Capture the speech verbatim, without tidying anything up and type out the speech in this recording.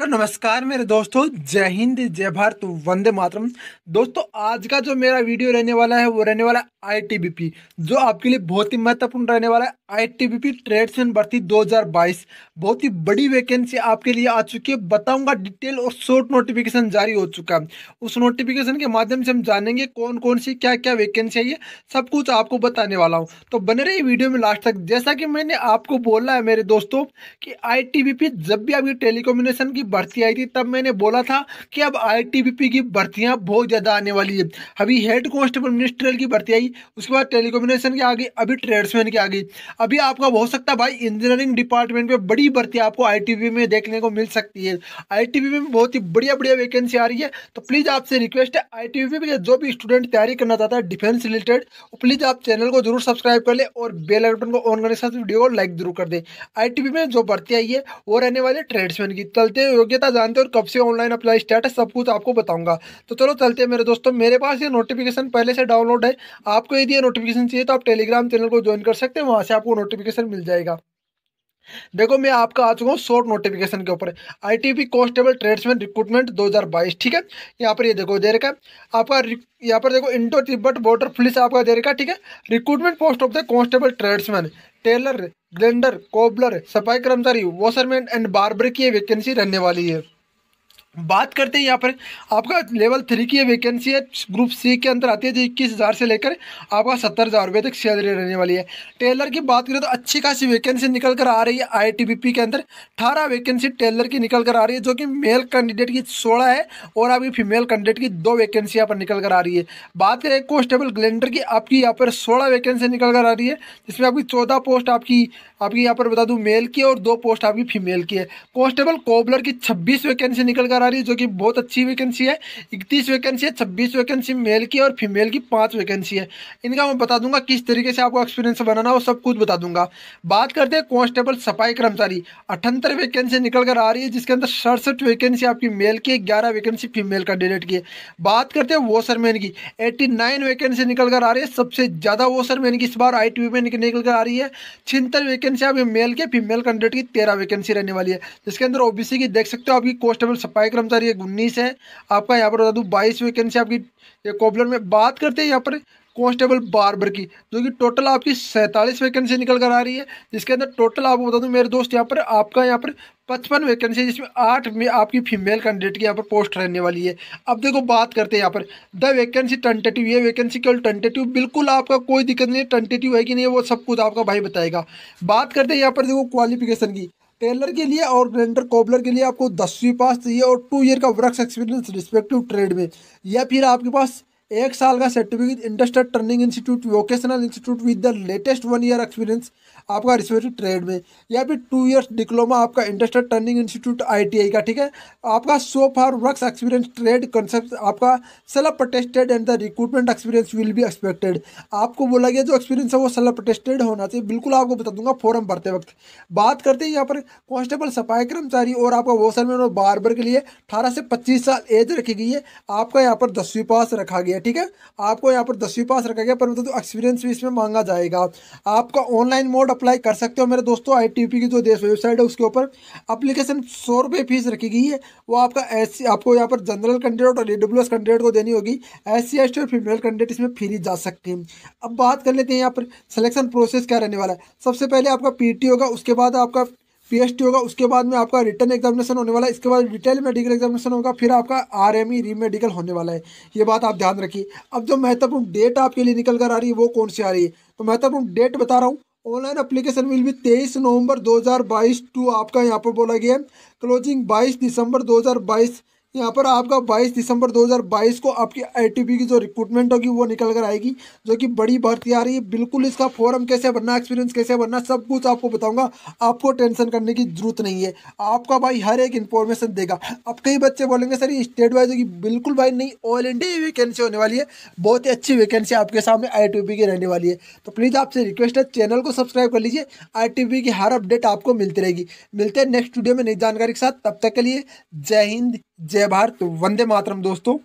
Hello नमस्कार मेरे दोस्तों, जय हिंद, जय भारत, वंदे मातरम। दोस्तों आज का जो मेरा वीडियो रहने वाला है वो रहने वाला है आई टी बी पी, जो आपके लिए बहुत ही महत्वपूर्ण रहने वाला है। I T B P trades and भर्ती दो हज़ार बाईस, बहुत ही बड़ी वैकेंसी आपके लिए आ चुकी है। बताऊंगा डिटेल, और शॉर्ट नोटिफिकेशन जारी हो चुका है। उस नोटिफिकेशन के माध्यम से हम जानेंगे कौन कौन सी क्या क्या वैकेंसी है, ये सब कुछ आपको बताने वाला हूँ। तो बने रही वीडियो में लास्ट तक। जैसा कि मैंने आपको बोला है मेरे दोस्तों कि आई टी बी पी जब भी आपकी टेलीकम्युनिकेशन की भर्ती आई थी तब मैंने बोला था कि अब आई टी बी पी की भर्तियां बहुत ज्यादा आने वाली है। अभी हेड कांस्टेबल मिनिस्ट्रियल की भर्ती आई, उसके बाद टेलीकम्युनिकेशन की आ गई, अभी ट्रेड्समैन की आ गई। अभी आपका हो सकता है भाई इंजीनियरिंग डिपार्टमेंट में बड़ी भर्ती आपको आई टी बी पी में देखने को मिल सकती है। आई टी बी पी में बहुत ही बढ़िया बढ़िया वैकेंसी आ रही है। तो प्लीज आपसे रिक्वेस्ट है, आई टी बी पी के जो भी स्टूडेंट तैयारी करना चाहता है डिफेंस रिलेटेड, प्लीज आप चैनल को जरूर सब्सक्राइब कर ले और बेल आइकन को ऑन करने के साथ वीडियो को लाइक जरूर कर दे। आई टी बी पी में जो भर्ती आई है वो रहने वाले ट्रेड्समैन की। चलते योग्यता जानते और कब से ऑनलाइन अप्लाई स्टेटस, सब कुछ आपको बताऊंगा। तो चलो चलते हैं मेरे दोस्तों। मेरे पास ये नोटिफिकेशन पहले से डाउनलोड है। आपको यदि ये नोटिफिकेशन चाहिए तो आप टेलीग्राम चैनल को ज्वाइन कर सकते हैं, वहां से आपको नोटिफिकेशन मिल जाएगा। देखो मैं आपका आ चुका हूँ शॉर्ट नोटिफिकेशन के ऊपर, I T B P constable tradesman recruitment दो हज़ार बाईस। ठीक है, यहाँ पर ये देखो दे रखा है आपका, यहाँ पर देखो इंडो तिब्बत बॉर्डर पुलिस आपका दे रखा है। ठीक है, recruitment post of the constable tradesman, tailor, ग्लेंडर, कोबलर, सफाई कर्मचारी, वॉशरमैन एंड बार्बर की ये वैकेंसी रहने वाली है। बात करते हैं यहाँ पर आपका लेवल थ्री की ये वैकेंसी है, ग्रुप सी के अंदर आती है, जो इक्कीस हज़ार से लेकर आपका सत्तर हज़ार रुपये तक सैलरी रहने वाली है। टेलर की बात करें तो अच्छी खासी वैकेंसी निकल कर आ रही है आई टी बी पी के अंदर। अठारह वैकेंसी टेलर की निकल कर आ रही है, जो कि मेल कैंडिडेट की सोलह है और आपकी फीमेल कैंडिडेट की दो वैकेंसी यहाँ पर निकल कर आ रही है। बात करें कॉन्स्टेबल ग्लेंडर की, आपकी यहाँ पर सोलह वैकेंसी निकल कर आ रही है, जिसमें आपकी चौदह पोस्ट आपकी आपकी यहाँ पर बता दूँ मेल की और दो पोस्ट आपकी फीमेल की है। कॉन्स्टेबल कोबलर की छब्बीस वैकेंसी निकल कर आ रही है, जो कि बहुत अच्छी वैकेंसी है। इकतीस वैकेंसी है, छब्बीस वैकेंसी मेल की और फीमेल की पांच वैकेंसी है। इनका मैं बता दूंगा किस तरीके से आपको एक्सपीरियंस बनाना हो, सब कुछ बता दूंगा। बात करते हैं कांस्टेबल सफाई कर्मचारी, अठहत्तर वैकेंसी निकल कर आ रही है, जिसके अंदर सड़सठ वैकेंसी आपकी मेल की, ग्यारह वैकेंसी फीमेल कैंडिडेट की है। बात करते हैं वॉशरमैन की, एट्टी नाइन वैकेंसी निकल कर आ रही है, सबसे ज्यादा वॉशरमैन की इस बार आई टी बी में निकल कर आ रही है। छिहत्तर वैकेंसी आपकी मेल के, फीमेल कैंडिडेट की तेरह वैकेंसी रहने वाली है, जिसके अंदर ओबीसी की देख सकते हो आपकी कांस्टेबल सफाई कर्मचारी उन्नीस है आपका, यहाँ पर बता दूं बाईस वैकेंसी आपकी कोबलर में। बात करते हैं यहाँ पर कांस्टेबल बार्बर की, जो कि टोटल आपकी सैंतालीस वैकेंसी निकल कर आ रही है, जिसके अंदर टोटल आपको बता दूं मेरे दोस्त यहाँ पर आपका यहाँ पर पचपन वैकेंसी, जिसमें आठ में आपकी फीमेल कैंडिडेट की यहाँ पर पोस्ट रहने वाली है। अब देखो बात करते हैं यहाँ पर द वैकेंसी टेंटेटिव, ये वैकेंसी केवल टेंटेटिव, बिल्कुल आपका कोई दिक्कत नहीं है, टेंटेटिव है कि नहीं वो सब कुछ आपका भाई बताएगा। बात करते हैं यहाँ पर देखो क्वालिफिकेशन की, टेलर के लिए और ग्लेंडर कोबलर के लिए आपको दसवीं पास चाहिए और टू ईयर का वर्क एक्सपीरियंस रिस्पेक्टिव ट्रेड में, या फिर आपके पास एक साल का certificate industrial training institute, vocational institute with the latest one year experience आपका रिस्पेक्टिव ट्रेड में, या फिर टू ईयर्स डिप्लोमा आपका industrial training institute I T I का। ठीक है, आपका so far work experience trade concept आपका self attested and the recruitment experience will be expected. आपको बोला गया जो एक्सपीरियंस है वो सेल्फ अटेस्टेड होना चाहिए, बिल्कुल आपको बता दूंगा फॉर्म भरते वक्त। बात करते हैं यहाँ पर कांस्टेबल सफाई कर्मचारी और आपका वॉशरमैन और बार्बर के लिए अठारह से पच्चीस साल एज रखी गई है, आपका यहाँ पर दसवीं पास रखा गया। ठीक है, आपको यहाँ पर दसवीं पास रखा गया, पर तो एक्सपीरियंस भी इसमें मांगा जाएगा। आपका ऑनलाइन मोड अप्लाई कर सकते हो मेरे दोस्तों, आई टी बी पी की जो देश वेबसाइट है उसके ऊपर। एप्लीकेशन सौ रुपये फीस रखी गई है, वो आपका एस आपको यहाँ पर जनरल कैंडिडेट और ई डब्ल्यू एस कैंडिडेट को देनी होगी। एस सी एस टी और फीमेल कैंडिडेट इसमें फ्री जा सकते हैं। अब बात कर लेते हैं यहाँ पर सिलेक्शन प्रोसेस क्या रहने वाला है। सबसे पहले आपका पी टी होगा, उसके बाद आपका पी एस टी होगा, उसके बाद में आपका रिटर्न एग्जामिनेशन होने वाला है, इसके बाद डिटेल मेडिकल एग्जामिनेशन होगा, फिर आपका आर एम ई रीमेडिकल होने वाला है। ये बात आप ध्यान रखिए। अब जो महत्वपूर्ण डेट आपके लिए निकल कर आ रही है वो कौन सी आ रही है, तो महत्वपूर्ण डेट बता रहा हूँ। ऑनलाइन अप्लीकेशन विल भी तेईस नवंबर दो हज़ार बाईस टू आपका यहाँ पर बोला गया है, क्लोजिंग बाईस दिसंबर दो हज़ार बाईस। यहाँ पर आपका बाईस दिसंबर दो हज़ार बाईस को आपकी आई टी बी पी की जो रिक्रूटमेंट होगी वो निकल कर आएगी, जो कि बड़ी भर्ती आ रही है। बिल्कुल इसका फॉर्म कैसे भरना, एक्सपीरियंस कैसे भरना, सब कुछ आपको बताऊंगा, आपको टेंशन करने की जरूरत नहीं है। आपका भाई हर एक इन्फॉर्मेशन देगा। अब कई बच्चे बोलेंगे सर ये स्टेट वाइज होगी, बिल्कुल भाई नहीं, ऑल इंडिया वैकेंसी होने वाली है। बहुत ही अच्छी वैकेंसी आपके सामने आई टी बी पी की रहने वाली है। तो प्लीज़ आपसे रिक्वेस्ट है चैनल को सब्सक्राइब कर लीजिए, आई टी बी पी की हर अपडेट आपको मिलती रहेगी। मिलते हैं नेक्स्ट वीडियो में नई जानकारी के साथ, तब तक के लिए जय हिंद, जय भारत, वंदे मातरम दोस्तों।